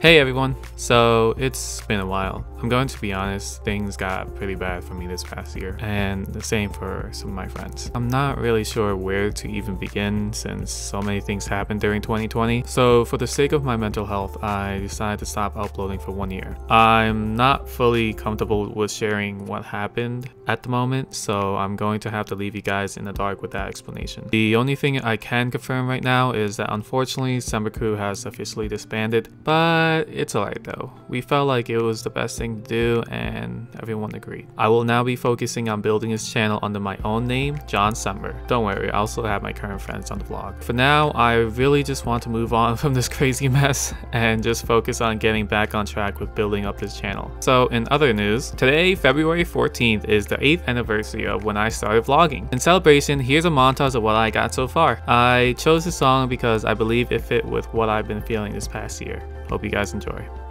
Hey everyone, so it's been a while. I'm going to be honest, things got pretty bad for me this past year, and the same for some of my friends. I'm not really sure where to even begin since so many things happened during 2020. So for the sake of my mental health, I decided to stop uploading for 1 year. I'm not fully comfortable with sharing what happened at the moment, so I'm going to have to leave you guys in the dark with that explanation. The only thing I can confirm right now is that unfortunately, Summer Crew has officially disbanded, but it's alright though. We felt like it was the best thing to do and everyone agreed. I will now be focusing on building this channel under my own name, John Summer. Don't worry, I also have my current friends on the vlog. For now, I really just want to move on from this crazy mess and just focus on getting back on track with building up this channel. So in other news, today, February 14th is the 8th anniversary of when I started vlogging. In celebration, here's a montage of what I got so far. I chose this song because I believe it fit with what I've been feeling this past year. Hope you guys enjoy.